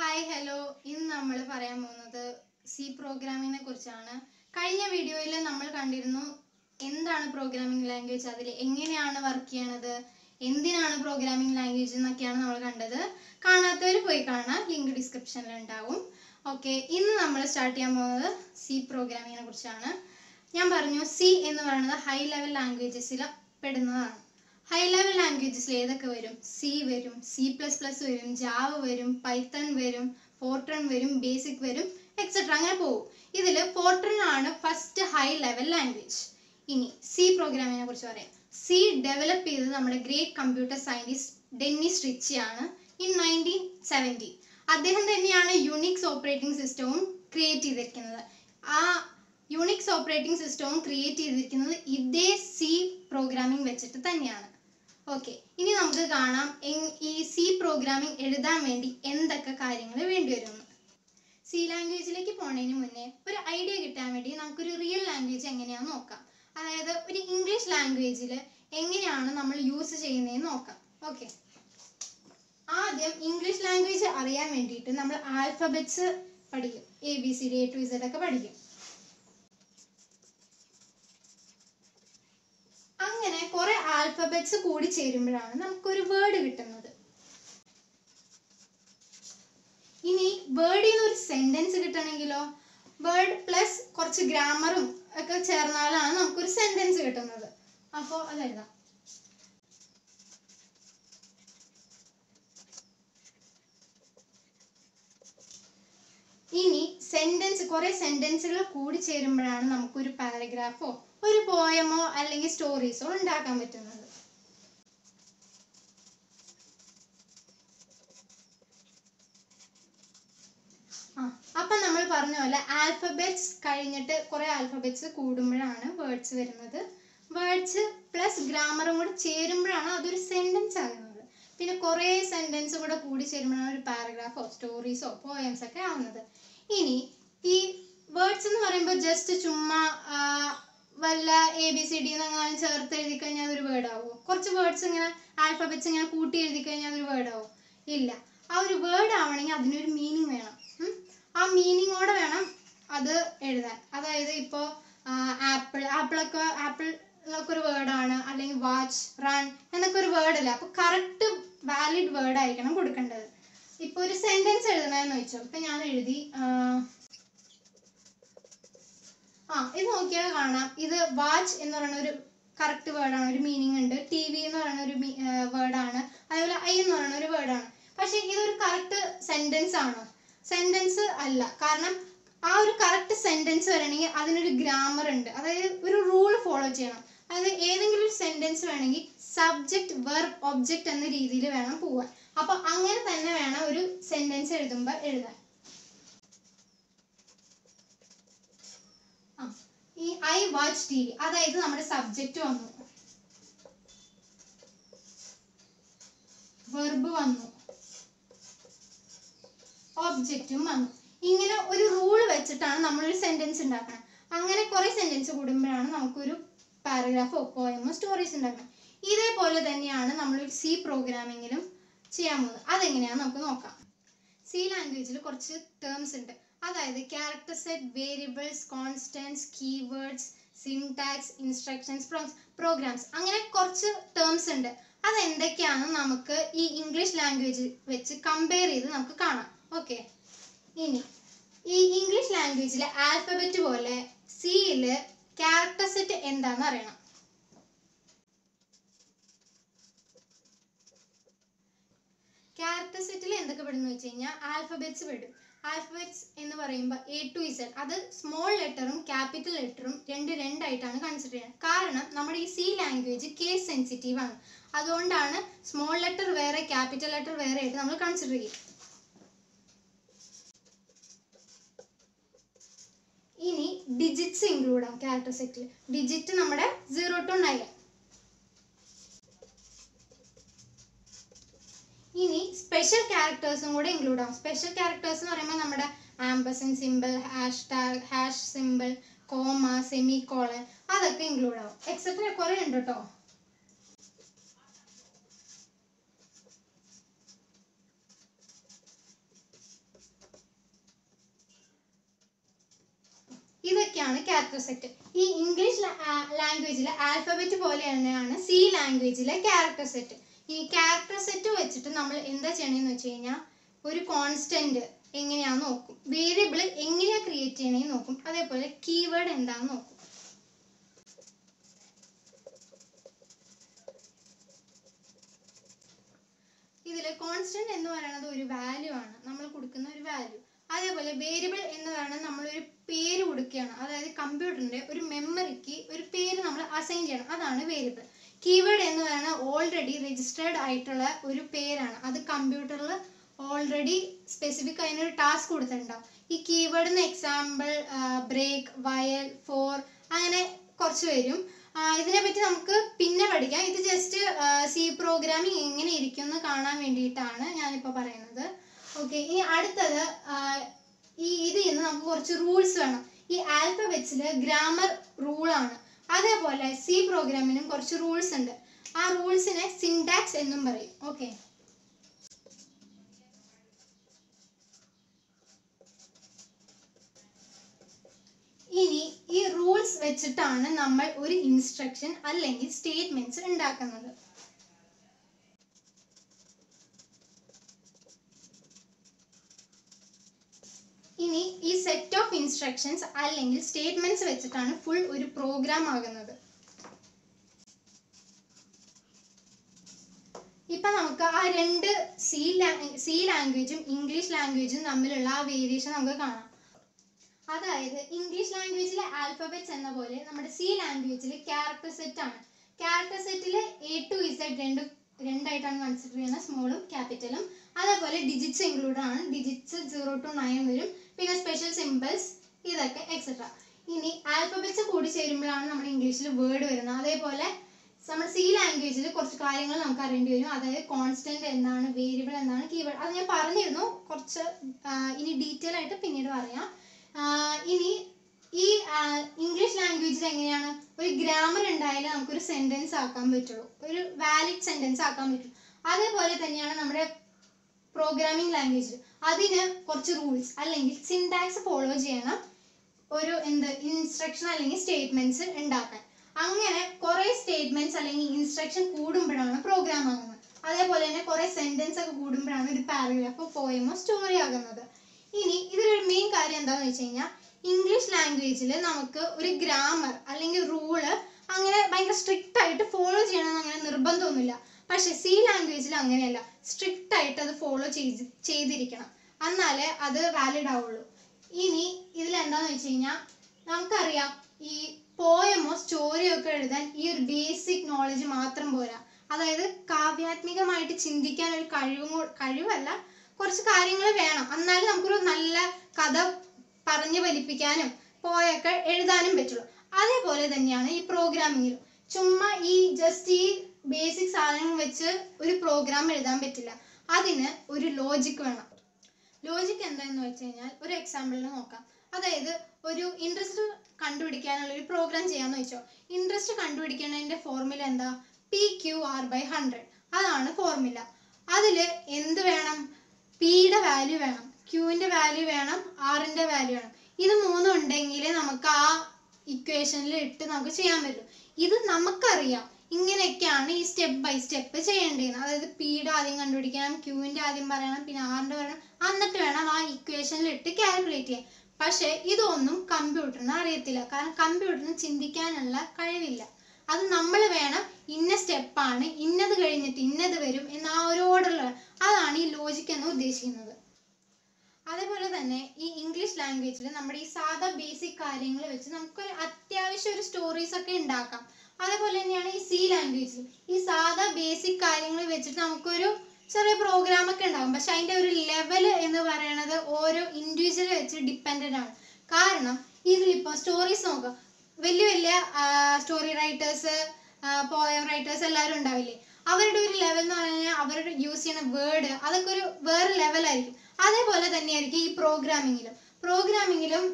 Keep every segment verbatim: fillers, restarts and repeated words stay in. Hi hello इन नामल പറയാൻ പോകുന്നത് सी പ്രോഗ്രാമിംഗിനെ കുറിച്ചാണ് കഴിഞ്ഞ വീഡിയോയിൽ നമ്മൾ കണ്ടിരുന്നു എന്താണ് പ്രോഗ്രാമിംഗ് ലാംഗ്വേജ് അതിൽ എങ്ങനെയാണ് വർക്ക് ചെയ്യുന്നത് എന്തിനാണ് പ്രോഗ്രാമിംഗ് ലാംഗ്വേജ് എന്നൊക്കെയാണ് നമ്മൾ കണ്ടത് കാണാത്തവർ പോയി കാണാ ലിങ്ക് ഡിസ്ക്രിപ്ഷനിൽ ഉണ്ടാവും ഓക്കേ ഇന്ന് നമ്മൾ സ്റ്റാർട്ട് ചെയ്യാൻ പോകുന്നത് सी പ്രോഗ്രാമിംഗിനെ കുറിച്ചാണ് ഞാൻ പറഞ്ഞു सी എന്ന് പറയുന്നത് ഹൈ ലെവൽ ലാംഗ്വേജസിൽ പെടുന്നതാണ് हाई लेवल लैंग्वेजेस ഏതൊക്കെ വരും सी വരും C++ വരും Java വരും Python വരും Fortran വരും Basic വരും etc അങ്ങനെ പോകും ഇതില് Fortran ആണ് ഫസ്റ്റ് ഹൈ ലെവൽ ലാംഗ്വേജ് ഇനി C പ്രോഗ്രാമിംഗിനെ കുറിച്ച് പറയാം C ഡെവലപ്പ് ചെയ്തത് നമ്മുടെ great computer scientist Dennis Ritchie ആണ് ഇൻ നയൻറ്റീൻ സെവൻറ്റി അദ്ദേഹം തന്നെയാണ് യൂണിക്സ് ഓപ്പറേറ്റിംഗ് സിസ്റ്റവും ക്രിയേറ്റ് ചെയ്തിരിക്കുന്നത് ആ യൂണിക്സ് ഓപ്പറേറ്റിംഗ് സിസ്റ്റവും ക്രിയേറ്റ് ചെയ്തിരിക്കുന്നത് ഇതേ C പ്രോഗ്രാമിംഗ് വെച്ചിട്ട് തന്നെയാണ് okay in नमुक्क काणाम E C programming एഴുതാൻ വേണ്ടി എന്തൊക്കെ കാര്യങ്ങൾ വേണ്ടിവരും सी ലാംഗ്വേജിലേക്ക് പോണേനി മുന്നേ ഒരു ഐഡിയ കിട്ടാൻ വേണ്ടി നമുക്ക് ഒരു റിയൽ ലാംഗ്വേജ് എങ്ങനെയാണെന്ന് നോക്കാം അതായത് ഒരു ഇംഗ്ലീഷ് ലാംഗ്വേജിൽ എങ്ങനെയാണ് നമ്മൾ യൂസ് ചെയ്യുന്നതെന്ന് നോക്കാം ഓക്കേ ആദ്യം ഇംഗ്ലീഷ് ലാംഗ്വേജ് അറിയാൻ വേണ്ടിയിട്ട് നമ്മൾ ആൽഫബറ്റ്സ് പഠിക്കും A B C D A to Z ഒക്കെ പഠിക്കും कुरे आल्फाबेट्स कूड़ी चेरुम्बोळाण नमुक्क ओरु वर्ड किट्टुन्नत इनी वर्ड इन ओरु सेंटेंस किट्टणेंकिलो वर्ड प्लस कुरच्चु ग्रामरुम ओक्के चेर्न्नालाण नमुक्क ओरु सेंटेंस किट्टुन्नत अप्पो अद एഴുതാം ഇനി സെന്റൻസ് കുറേ സെന്റൻസുകൾ കൂടി ചേരുമ്പോഴാണ് നമുക്ക് ഒരു പാരഗ്രാഫോ ഒരു പോയമോ അല്ലെങ്കിൽ സ്റ്റോറീസോ ഉണ്ടാക്കാൻ പറ്റുന്നത് ആ അപ്പോൾ നമ്മൾ പറഞ്ഞ പോലെ ആൽഫബറ്റ്സ് കഴിഞ്ഞിട്ട് കുറേ ആൽഫബറ്റ്സ് കൂടുമ്പോഴാണ് വേർഡ്സ് വരുന്നത് വേർഡ്സ് പ്ലസ് ഗ്രാമറും കൂടി ചേരുമ്പോഴാണ് അതൊരു സെന്റൻസ് ആകുന്നത് പിന്നെ കുറേ സെന്റൻസ് കൂടി കൂടി ചേരുമ്പോഴാണ് ഒരു പാരഗ്രാഫോ സ്റ്റോറീസോ പോയംസ് ഒക്കെ ആവുന്നത് ഇനി ഈ വേർഡ്സ് എന്ന് പറയുമ്പോൾ ജസ്റ്റ് ചുമ്മാ വല്ല എ ബി സി ഡി എന്നങ്ങനെ ചേർത്ത് എഴുതി കഴിഞ്ഞാൽ അതൊരു വേർഡ് ആവോ കുറച്ച് വേർഡ്സ് ഇങ്ങനെ ആൽഫബറ്റ്സ് ഇങ്ങനെ കൂട്ടി എഴുതി കഴിഞ്ഞാൽ അതൊരു വേർഡ് ആവോ ഇല്ല ആ ഒരു വേർഡ് ആവണമെങ്കിൽ അതിനൊരു മീനിങ് വേണം ആ മീനിങ്ങോടെ വേണം അത് എഴുതാൻ അതായത് ഇപ്പോൾ ആപ്പിൾ ആപ്പിളൊക്കെ ആപ്പിൾ എന്നൊക്കെ ഒരു വേർഡാണ് അല്ലെങ്കിൽ വാച്ച് റൺ എന്നൊക്കെ ഒരു വേർഡല്ലേ അപ്പോൾ കറക്റ്റ് വാലിഡ് വേർഡ് ആയിരിക്കണം കൊടുക്കേണ്ടത് ഇപ്പോൾ ഒരു സെന്റൻസ് എഴുതണമെന്ന് വെച്ചോ ഇപ്പം ഞാൻ എഴുതി ആ ഇത് നോക്കിയാൽ കാണാം ഇത് വാച്ച് എന്ന് പറയുന്ന ഒരു കറക്റ്റ് വേർഡാണ് ഒരു മീനിങ് ഉണ്ട് ടി വി എന്ന് പറയുന്ന ഒരു വേർഡാണ് അതേപോലെ ഐ എന്ന് പറയുന്ന ഒരു വേർഡാണ് പക്ഷേ ഇതൊരു കറക്റ്റ് സെന്റൻസ് ആണോ സെന്റൻസ് അല്ല കാരണം ആ ഒരു കറക്റ്റ് സെന്റൻസ് വരണമെങ്കിൽ അതിനൊരു ഗ്രാമർ ഉണ്ട് അതായത് ഒരു റൂൾ ഫോളോ ചെയ്യണം അതായത് ഏതെങ്കിലും ഒരു സെന്റൻസ് വേണമെങ്കിൽ സബ്ജക്റ്റ് വെർബ് ഒബ്ജക്റ്റ് എന്ന രീതിയിൽ വേണം പോവാൻ അപ്പോൾ അങ്ങനെ തന്നെ വേണം ഒരു സെന്റൻസ് എഴുതുമ്പോൾ എഴുതാൻ ആ ഈ ഐ വാച്ച് ടി വി അതായത് നമ്മുടെ സബ്ജക്റ്റ് വന്നു വെർബ് വന്നു ഒബ്ജക്റ്റും വന്നു ഇങ്ങനെ ഒരു റൂൾ വെച്ചിട്ടാണ് നമ്മളൊരു സെന്റൻസ് ഉണ്ടാക്കണം അങ്ങനെ കുറേ സെന്റൻസ് കൂടുമ്പോഴാണ് നമുക്കൊരു പാരഗ്രാഫോ പോയമോ സ്റ്റോറീസ് ഉണ്ടാക്കണം ഇതേപോലെ തന്നെയാണ് നമ്മളൊരു സി പ്രോഗ്രാമിങ്ങിലും ചെയ്യാൻ പോകുന്നത് അതെങ്ങനെയാണെന്ന് നമുക്ക് നോക്കാം സി ലാംഗ്വേജിൽ കുറച്ച് ടേംസ് ഉണ്ട് അതായത് character set variables constants keywords syntax instructions programs അങ്ങനെ കുറച്ച് ടേംസ് ഉണ്ട് അതെന്തൊക്കെയാണെന്ന് നമുക്ക് ഈ ഇംഗ്ലീഷ് ലാംഗ്വേജ് വെച്ച് കമ്പയർ ചെയ്ത് നമുക്ക് കാണാം ഓക്കെ ഇനി ഈ ഇംഗ്ലീഷ് ലാംഗ്വേജിലെ ആൽഫബറ്റ് പോലെ സിയിൽ ക്യാരക്ടർ സെറ്റ് എന്താണെന്ന് അറിയണം ക്യാരക്ടർ സെറ്റിൽ എന്തൊക്കെ പെടുന്നു വെച്ച് കഴിഞ്ഞാൽ ആൽഫബറ്റ്സ് പെടും ആൽഫബറ്റ്സ് എന്ന് പറയുമ്പോൾ എ ടു ഇസഡ് അത് സ്മോൾ ലെറ്ററും ക്യാപിറ്റൽ ലെറ്ററും രണ്ട് രണ്ടായിട്ടാണ് കൺസിഡർ ചെയ്യുന്നത് കാരണം നമ്മുടെ ഈ സി ലാംഗ്വേജ് കേസ് സെൻസിറ്റീവ് ആണ് അതുകൊണ്ടാണ് സ്മോൾ ലെറ്റർ വേറെ ക്യാപിറ്റൽ ലെറ്റർ വേറെ ആയിട്ട് നമ്മൾ കൺസിഡർ ചെയ്യും ഇനി ഡിജിറ്റ്സ് ഇൻക്ലൂഡ് ആണ് ക്യാരക്ടർ സെറ്റിൽ ഡിജിറ്റ് നമ്മുടെ സീറോ ടു നയൻ ഇനി സ്പെഷ്യൽ ക്യാരക്ടേഴ്സും കൂടെ ഇൻക്ലൂഡ് ആവും സ്പെഷ്യൽ ക്യാരക്ടേഴ്സ് എന്ന് പറയുമ്പോൾ നമ്മുടെ ampersand symbol hash tag hash symbol comma semicolon അതൊക്കെ ഇൻക്ലൂഡ് ആവും എക്സെട്ര കുറേ ഉണ്ട് കേട്ടോ ഇതൊക്കെയാണ് ക്യാരക്ടർ സെറ്റ്. ഈ ഇംഗ്ലീഷ് ലാംഗ്വേജിലെ ആൽഫബറ്റ് പോലെ തന്നെയാണ് സി ലാംഗ്വേജിലെ ക്യാരക്ടർ സെറ്റ്. ഈ ക്യാരക്ടർ സെറ്റ് വെച്ചിട്ട് നമ്മൾ എന്താ ചെയ്യണമെന്ന് വെച്ച് കഴിഞ്ഞാൽ ഒരു കോൺസ്റ്റന്റ് എങ്ങനെയാണെന്ന് നോക്കും, വേരിയബിൾ എങ്ങനെയാണ് ക്രിയേറ്റ് ചെയ്യണമെന്ന് നോക്കും, അതേപോലെ കീവേഡ് എന്താണെന്ന് നോക്കും. ഇതിൽ കോൺസ്റ്റന്റ് എന്ന് പറയുന്നത് ഒരു വാല്യൂ ആണ്, നമ്മൾ കൊടുക്കുന്ന ഒരു വാല്യൂ. അതേപോലെ വേരിയബിൾ എന്ന് പറയുന്നത് നമ്മളൊരു പേര് കൊടുക്കുകയാണ്, അതായത് കമ്പ്യൂട്ടറിന്റെ ഒരു മെമ്മറിക്ക് ഒരു പേര് നമ്മൾ അസൈൻ ചെയ്യണം, അതാണ് വേരിയബിൾ. കീവേഡ് എന്ന് പറയുന്നത് ഓൾറെഡി രജിസ്റ്റേർഡ് ആയിട്ടുള്ള ഒരു പേരാണ്, അത് കമ്പ്യൂട്ടറിൽ ഓൾറെഡി സ്പെസിഫിക് അതിനൊരു ടാസ്ക് കൊടുത്തിട്ടുണ്ടാവും. ഈ കീവേഡിന് എക്സാമ്പിൾ ബ്രേക്ക്, വയൽ, ഫോർ, അങ്ങനെ കുറച്ച് വരും. ഇതിനെപ്പറ്റി നമുക്ക് പിന്നെ പഠിക്കാം. ഇത് ജസ്റ്റ് സി പ്രോഗ്രാമിംഗ് എങ്ങനെ ഇരിക്കും എന്ന് കാണാൻ വേണ്ടിയിട്ടാണ് ഞാനിപ്പോൾ പറയുന്നത്. ഓക്കെ, ഇനി അടുത്തത് ഈ ഇതിൽ നിന്ന് നമുക്ക് കുറച്ച് റൂൾസ് വേണം. ഈ ആൽഫബറ്റ്സിൽ ഗ്രാമർ റൂളാണ്, അതേപോലെ സി പ്രോഗ്രാമിനും കുറച്ച് റൂൾസ് ഉണ്ട്. ആ റൂൾസിനെ സിൻടാക്സ് എന്നും പറയും. ഓക്കെ, ഇനി ഈ റൂൾസ് വെച്ചിട്ടാണ് നമ്മൾ ഒരു ഇൻസ്ട്രക്ഷൻ അല്ലെങ്കിൽ സ്റ്റേറ്റ്മെന്റ്സ് ഉണ്ടാക്കുന്നത്. ഇനി ഈ സെറ്റ് ഓഫ് ഇൻസ്ട്രക്ഷൻസ് അല്ലെങ്കിൽ സ്റ്റേറ്റ്മെന്റ്സ് വെച്ചിട്ടാണ് ഫുൾ ഒരു പ്രോഗ്രാം ആകുന്നത്. ഇപ്പൊ നമുക്ക് ആ രണ്ട് സി സി ലാംഗ്വേജും ഇംഗ്ലീഷ് ലാംഗ്വേജും തമ്മിലുള്ള ആ വേരിയേഷൻ നമുക്ക് കാണാം. അതായത് ഇംഗ്ലീഷ് ലാംഗ്വേജിലെ ആൽഫബറ്റ്സ് എന്ന പോലെ നമ്മുടെ സി ലാംഗ്വേജിലെ ക്യാരക്ടർ സെറ്റ് ആണ്. ക്യാരക്ടർ സെറ്റിലെ എ ടു ഇസഡ് രണ്ട് രണ്ടായിട്ടാണ് കൺസിഡർ ചെയ്യുന്നത്, സ്മോളും ക്യാപിറ്റലും. അതേപോലെ ഡിജിറ്റ്സ് ഇൻക്ലൂഡ് ആണ്, ഡിജിറ്റ്സ് സീറോ ടു നയൻ വരും, പിന്നെ സ്പെഷ്യൽ സിമ്പിൾസ് ഇതൊക്കെ എക്സെട്ര. ഇനി ആൽഫബറ്റ്സ് കൂടി ചേരുമ്പോഴാണ് നമ്മുടെ ഇംഗ്ലീഷിൽ വേർഡ് വരുന്നത്. അതേപോലെ നമ്മൾ സി ലാംഗ്വേജിൽ കുറച്ച് കാര്യങ്ങൾ നമുക്ക് അറിയേണ്ടി വരും, അതായത് കോൺസ്റ്റന്റ് എന്താണ്, വേരിയബിൾ എന്താണ്, കീവേഡ്, അത് ഞാൻ പറഞ്ഞിരുന്നു. കുറച്ച് ഇനി ഡീറ്റെയിൽ ആയിട്ട് പിന്നീട് പറയാം. ഇനി ഈ ഇംഗ്ലീഷ് ലാംഗ്വേജിൽ എങ്ങനെയാണ് ഒരു ഗ്രാമർ ഉണ്ടായാലും നമുക്കൊരു സെൻറ്റൻസ് ആക്കാൻ പറ്റുള്ളൂ, ഒരു വാലിഡ് സെൻറ്റൻസ് ആക്കാൻ പറ്റുള്ളൂ. അതേപോലെ തന്നെയാണ് നമ്മുടെ പ്രോഗ്രാമിംഗ് ലാംഗ്വേജിൽ, അതിന് കുറച്ച് റൂൾസ് അല്ലെങ്കിൽ സിൻടാക്സ് ഫോളോ ചെയ്യണം ഒരു എന്ത് ഇൻസ്ട്രക്ഷൻ അല്ലെങ്കിൽ സ്റ്റേറ്റ്മെന്റ്സ് ഉണ്ടാക്കാൻ. അങ്ങനെ കുറേ സ്റ്റേറ്റ്മെന്റ്സ് അല്ലെങ്കിൽ ഇൻസ്ട്രക്ഷൻ കൂടുമ്പോഴാണ് പ്രോഗ്രാം ആകുന്നത്. അതേപോലെ തന്നെ കുറേ സെൻറ്റൻസ് ഒക്കെ കൂടുമ്പോഴാണ് ഒരു പാരഗ്രാഫ്, പോയമോ സ്റ്റോറി ആകുന്നത്. ഇനി ഇതിലൊരു മെയിൻ കാര്യം എന്താണെന്ന് വെച്ച് കഴിഞ്ഞാൽ ഇംഗ്ലീഷ് ലാംഗ്വേജിൽ നമുക്ക് ഒരു ഗ്രാമർ അല്ലെങ്കിൽ റൂള് അങ്ങനെ ഭയങ്കര സ്ട്രിക്റ്റ് ആയിട്ട് ഫോളോ ചെയ്യണമെന്ന് അങ്ങനെ നിർബന്ധമൊന്നുമില്ല. പക്ഷെ സി ലാംഗ്വേജിൽ അങ്ങനെയല്ല, സ്ട്രിക്റ്റ് ആയിട്ട് അത് ഫോളോ ചെയ്ത് ചെയ്തിരിക്കണം, എന്നാലേ അത് വാലിഡ് ആവുള്ളൂ. ഇനി ഇതിലെന്താന്ന് വെച്ച് കഴിഞ്ഞാൽ നമുക്കറിയാം ഈ പോയമോ സ്റ്റോറിയോ ഒക്കെ എഴുതാൻ ഈ ഒരു ബേസിക് നോളജ് മാത്രം പോരാ, അതായത് കാവ്യാത്മികമായിട്ട് ചിന്തിക്കാൻ ഒരു കഴിവും കഴിവല്ല കുറച്ച് കാര്യങ്ങൾ വേണം, എന്നാലും നമുക്കൊരു നല്ല കഥ പറഞ്ഞു ഫലിപ്പിക്കാനും പോയൊക്കെ എഴുതാനും പറ്റുള്ളൂ. അതേപോലെ തന്നെയാണ് ഈ പ്രോഗ്രാമിങ്ങിലും. ചുമ്മാ ഈ ജസ്റ്റ് ഈ ബേസിക് സാധനങ്ങൾ വെച്ച് ഒരു പ്രോഗ്രാം എഴുതാൻ പറ്റില്ല, അതിന് ഒരു ലോജിക് വേണം. ലോജിക് എന്താണെന്ന് വെച്ച് കഴിഞ്ഞാൽ ഒരു എക്സാമ്പിളിന് നോക്കാം. അതായത് ഒരു ഇൻട്രസ്റ്റ് കണ്ടുപിടിക്കാനുള്ള ഒരു പ്രോഗ്രാം ചെയ്യാന്ന് വെച്ചോ. ഇൻട്രസ്റ്റ് കണ്ടുപിടിക്കുന്നതിൻ്റെ ഫോർമുല എന്താ? P Q R by hundred, അതാണ് ഫോർമുല. അതിൽ എന്ത് വേണം? പിയുടെ വാല്യൂ വേണം, ക്യൂവിൻ്റെ വാല്യൂ വേണം, ആറിൻ്റെ വാല്യൂ വേണം. ഇത് മൂന്നും ഉണ്ടെങ്കിൽ നമുക്ക് ആ ഇക്വേഷനിൽ ഇട്ട് നമുക്ക് ചെയ്യാൻ പറ്റും. ഇത് നമുക്കറിയാം ഇങ്ങനെയൊക്കെയാണ് ഈ സ്റ്റെപ്പ് ബൈ സ്റ്റെപ്പ് ചെയ്യേണ്ടത്. അതായത് പിയുടെ ആദ്യം കണ്ടുപിടിക്കണം, ക്യൂവിൻ്റെ ആദ്യം പറയണം, പിന്നെ ആറിൻ്റെ പറയണം, എന്നിട്ട് വേണം ആ ഇക്വേഷനിൽ ഇട്ട് കാൽക്കുലേറ്റ് ചെയ്യാൻ. പക്ഷേ ഇതൊന്നും കമ്പ്യൂട്ടറിന് അറിയത്തില്ല, കാരണം കമ്പ്യൂട്ടറിന് ചിന്തിക്കാനുള്ള കഴിവില്ല. അത് നമ്മൾ വേണം ഇന്ന സ്റ്റെപ്പാണ്, ഇന്നത് കഴിഞ്ഞിട്ട് ഇന്നത് വരും എന്ന ആ ഒരു ഓർഡറിൽ, അതാണ് ഈ ലോജിക് എന്ന് ഉദ്ദേശിക്കുന്നത്. അതേപോലെ തന്നെ ഈ ഇംഗ്ലീഷ് ലാംഗ്വേജിൽ നമ്മുടെ ഈ സാധാ ബേസിക് കാര്യങ്ങൾ വെച്ച് നമുക്കൊരു അത്യാവശ്യം ഒരു സ്റ്റോറീസ് ഒക്കെ ഉണ്ടാക്കാം. അതേപോലെ തന്നെയാണ് ഈ സി ലാംഗ്വേജിൽ ഈ സാധാ ബേസിക് കാര്യങ്ങൾ വെച്ചിട്ട് നമുക്കൊരു ചെറിയ പ്രോഗ്രാം ഒക്കെ ഉണ്ടാകും. പക്ഷെ അതിൻ്റെ ഒരു ലെവൽ എന്ന് പറയണത് ഓരോ ഇൻഡിവിജ്വൽ വെച്ച് ഡിപ്പെൻഡൻ്റ് ആണ്. കാരണം ഇതിലിപ്പോൾ സ്റ്റോറീസ് നോക്കുക, വലിയ വലിയ സ്റ്റോറി റൈറ്റേഴ്സ്, പോയം റൈറ്റേഴ്സ് എല്ലാവരും ഉണ്ടാവില്ലേ, അവരുടെ ഒരു ലെവൽ എന്ന് പറഞ്ഞു കഴിഞ്ഞാൽ അവരുടെ യൂസ് ചെയ്യുന്ന വേർഡ് അതൊക്കെ ഒരു വേറെ ലെവലായിരിക്കും. അതേപോലെ തന്നെയായിരിക്കും ഈ പ്രോഗ്രാമിങ്ങിലും. പ്രോഗ്രാമിങ്ങിലും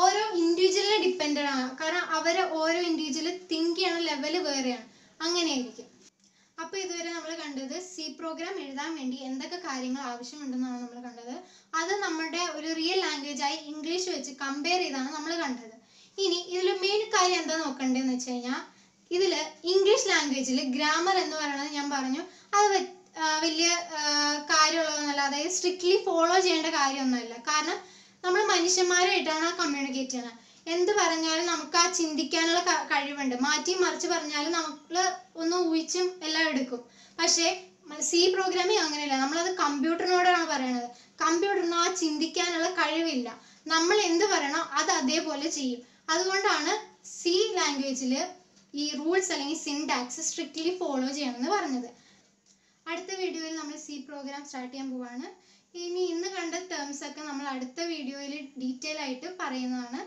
ഓരോ ഇൻഡിവിജ്വലിനെ ഡിപ്പെൻഡ് ആണ്, കാരണം അവരെ ഓരോ ഇൻഡിവിജ്വല് തിങ്ക് ചെയ്യണ ലെവൽ വേറെയാണ്, അങ്ങനെയായിരിക്കും. അപ്പോൾ ഇതുവരെ നമ്മൾ കണ്ടത് സി പ്രോഗ്രാം എഴുതാൻ വേണ്ടി എന്തൊക്കെ കാര്യങ്ങൾ ആവശ്യമുണ്ടെന്നാണ് നമ്മൾ കണ്ടത്. അത് നമ്മുടെ ഒരു റിയൽ ലാംഗ്വേജ് ആയി ഇംഗ്ലീഷ് വെച്ച് കമ്പയർ ചെയ്താണ് നമ്മൾ കണ്ടത്. ഇനി ഇതിൽ മെയിൻ കാര്യം എന്താ നോക്കേണ്ടതെന്ന് വെച്ച് കഴിഞ്ഞാൽ ഇതിൽ ഇംഗ്ലീഷ് ലാംഗ്വേജിൽ ഗ്രാമർ എന്ന് പറയുന്നത് ഞാൻ പറഞ്ഞു അത് വലിയ കാര്യമുള്ളതൊന്നുമല്ല, അതായത് സ്ട്രിക്ട്ലി ഫോളോ ചെയ്യേണ്ട കാര്യമൊന്നുമില്ല. കാരണം നമ്മൾ മനുഷ്യന്മാരായിട്ടാണ് കമ്മ്യൂണിക്കേറ്റ് ചെയ്യുന്നത്. എന്ത് പറഞ്ഞാലും നമുക്ക് ആ ചിന്തിക്കാനുള്ള കഴിവുണ്ട്. മാറ്റി മറിച്ച് പറഞ്ഞാലും നമ്മൾ ഒന്ന് ഊഹിച്ചും എല്ലാം എടുക്കും. പക്ഷേ സി പ്രോഗ്രാമിംഗ് അങ്ങനെയല്ല, നമ്മളത് കമ്പ്യൂട്ടറിനോടാണ് പറയണത്. കമ്പ്യൂട്ടറിന് ആ ചിന്തിക്കാനുള്ള കഴിവില്ല. നമ്മൾ എന്ത് പറയണോ അത് അതേപോലെ ചെയ്യും. അതുകൊണ്ടാണ് സി ലാംഗ്വേജിൽ ഈ റൂൾസ് അല്ലെങ്കിൽ സിൻടാക്സ് സ്ട്രിക്ട്ലി ഫോളോ ചെയ്യണമെന്ന് പറഞ്ഞത്. അടുത്ത വീഡിയോയിൽ നമ്മൾ സി പ്രോഗ്രാം സ്റ്റാർട്ട് ചെയ്യാൻ പോവാണ്. ഇനി ഇന്ന് കണ്ട ടേംസ് ഒക്കെ നമ്മൾ അടുത്ത വീഡിയോയിൽ ഡീറ്റെയിൽ ആയിട്ട് പറയുന്നതാണ്.